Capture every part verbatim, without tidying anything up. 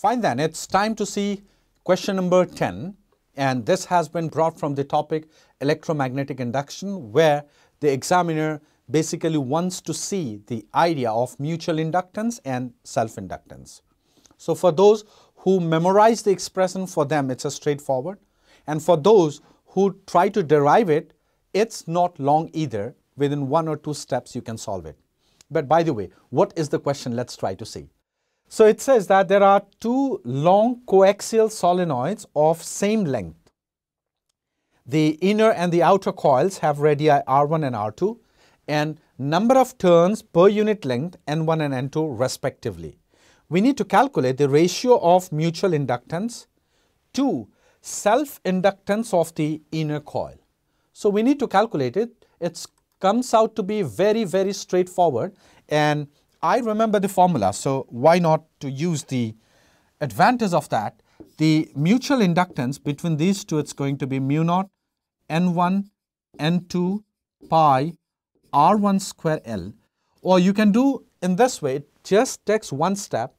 Fine then, it's time to see question number ten, and this has been brought from the topic electromagnetic induction, where the examiner basically wants to see the idea of mutual inductance and self-inductance. So for those who memorize the expression, for them it's a straightforward, and for those who try to derive it, it's not long either. Within one or two steps you can solve it. But by the way, what is the question? Let's try to see. So it says that there are two long coaxial solenoids of same length. The inner and the outer coils have radii R one and R two and number of turns per unit length N one and N two respectively. We need to calculate the ratio of mutual inductance to self-inductance of the inner coil. So we need to calculate it. It comes out to be very, very straightforward, and I remember the formula, so why not to use the advantage of that. The mutual inductance between these two, it's going to be mu naught N one N two pi R one square L, or you can do in this way, it just takes one step,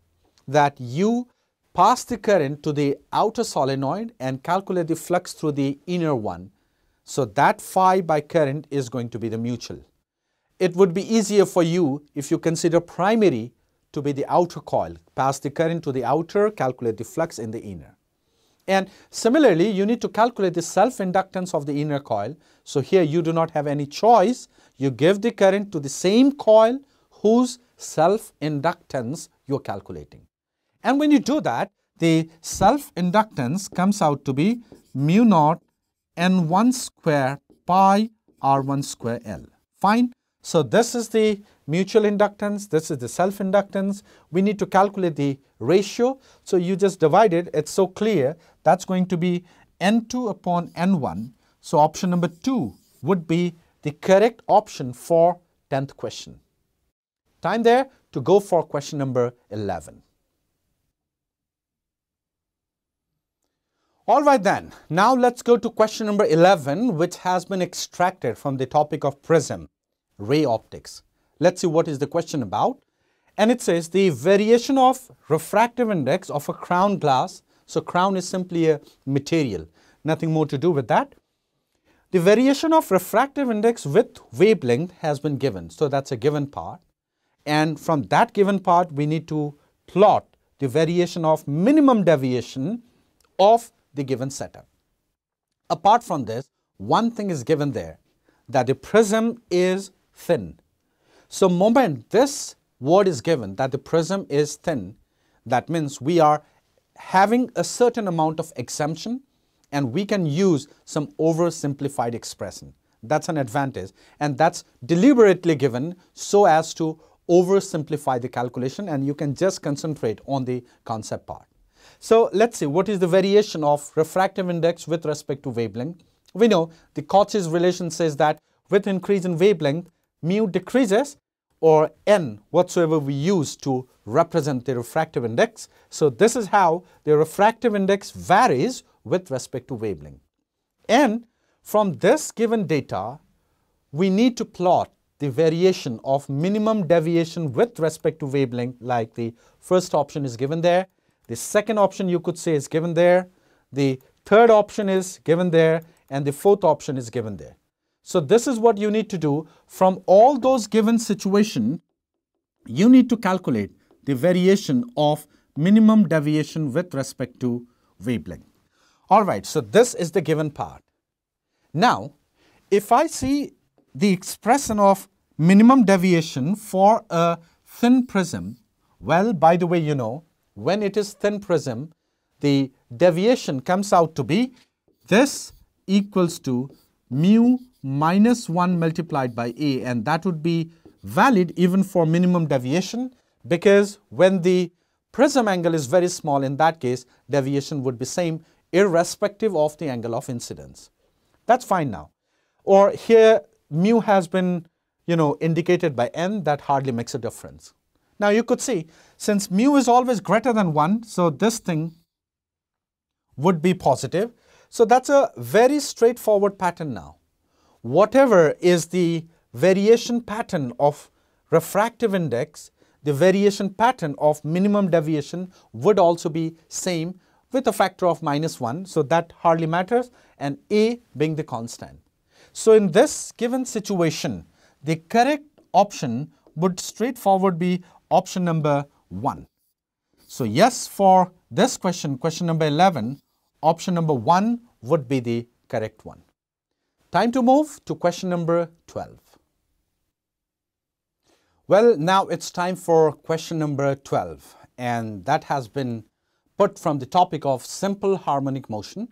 that you pass the current to the outer solenoid and calculate the flux through the inner one. So that phi by current is going to be the mutual. It would be easier for you if you consider primary to be the outer coil. Pass the current to the outer, calculate the flux in the inner. And similarly, you need to calculate the self-inductance of the inner coil. So here you do not have any choice. You give the current to the same coil whose self-inductance you're calculating. And when you do that, the self-inductance comes out to be mu naught N one square pi R one square L. Fine. So this is the mutual inductance, this is the self-inductance. We need to calculate the ratio. So you just divide it, it's so clear. That's going to be N two upon N one. So option number two would be the correct option for tenth question. Time there to go for question number eleven. All right then, now let's go to question number eleven, which has been extracted from the topic of prism, ray optics. Let's see what is the question about. And it says the variation of refractive index of a crown glass. So crown is simply a material, nothing more to do with that. The variation of refractive index with wavelength has been given. So that's a given part. And from that given part, we need to plot the variation of minimum deviation of the given setup. Apart from this, one thing is given there, that the prism is thin. So moment this word is given, that the prism is thin, that means we are having a certain amount of exemption and we can use some oversimplified expression. That's an advantage, and that's deliberately given so as to oversimplify the calculation, and you can just concentrate on the concept part. So let's see what is the variation of refractive index with respect to wavelength. We know the Cauchy's relation says that with increase in wavelength, mu decreases, or n, whatsoever we use to represent the refractive index. So this is how the refractive index varies with respect to wavelength. And from this given data, we need to plot the variation of minimum deviation with respect to wavelength, like the first option is given there. The second option you could say is given there. The third option is given there. And the fourth option is given there. So this is what you need to do. From all those given situation, you need to calculate the variation of minimum deviation with respect to wavelength. All right, so this is the given part. Now, if I see the expression of minimum deviation for a thin prism, well, by the way, you know, when it is thin prism, the deviation comes out to be this equals to mu minus one multiplied by a, and that would be valid even for minimum deviation, because when the prism angle is very small, in that case deviation would be same irrespective of the angle of incidence. That's fine now. Or here mu has been, you know, indicated by n, that hardly makes a difference. Now you could see, since mu is always greater than one, so this thing would be positive. So that's a very straightforward pattern now. Whatever is the variation pattern of refractive index, the variation pattern of minimum deviation would also be same with a factor of minus one. So that hardly matters, and A being the constant. So in this given situation, the correct option would straightforward be option number one. So yes, for this question, question number eleven, option number one would be the correct one. Time to move to question number twelve. Well, now it's time for question number twelve, and that has been put from the topic of simple harmonic motion.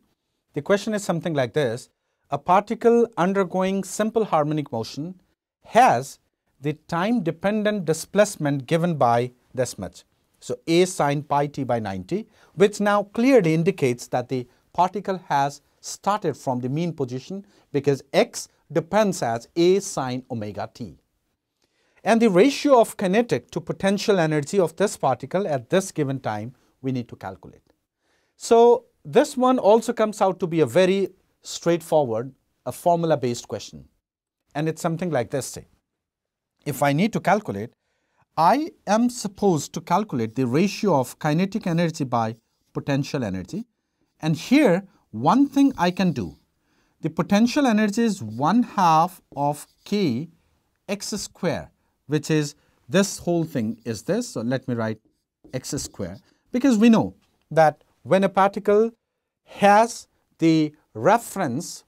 The question is something like this: a particle undergoing simple harmonic motion has the time-dependent displacement given by this much. So A sine pi t by ninety, which now clearly indicates that the particle has started from the mean position because x depends as A sine omega t. And the ratio of kinetic to potential energy of this particle at this given time we need to calculate. So this one also comes out to be a very straightforward, a formula-based question. And it's something like this, say. If I need to calculate, I am supposed to calculate the ratio of kinetic energy by potential energy. And here, one thing I can do. The potential energy is one half of k x square, which is this whole thing is this. So let me write x square, because we know that when a particle has the reference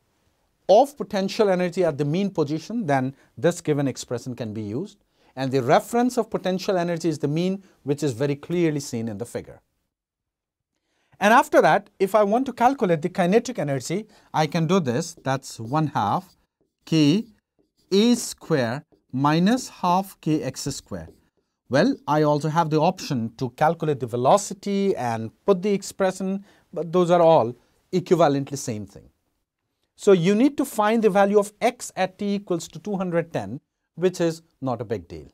of potential energy at the mean position, then this given expression can be used. And the reference of potential energy is the mean, which is very clearly seen in the figure. And after that, if I want to calculate the kinetic energy, I can do this. That's one half k a square minus half k x square. Well, I also have the option to calculate the velocity and put the expression, but those are all equivalently same thing. So you need to find the value of x at t equals to two hundred ten, which is not a big deal.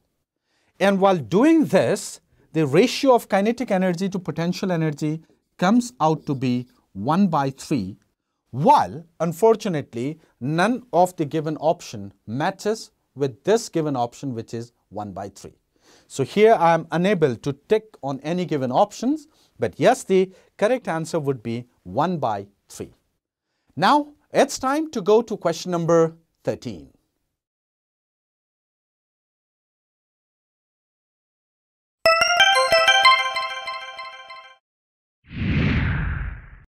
And while doing this, the ratio of kinetic energy to potential energy comes out to be one by three, while unfortunately none of the given option matches with this given option, which is one by three. So here I am unable to tick on any given options, but yes, the correct answer would be one by three. Now it's time to go to question number thirteen.